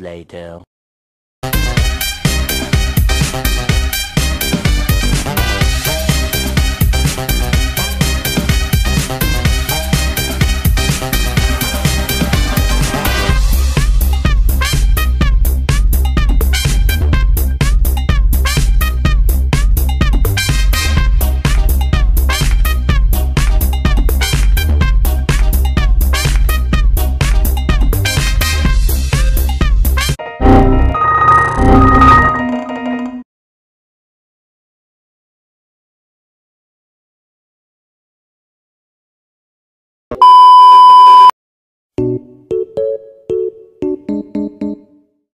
later.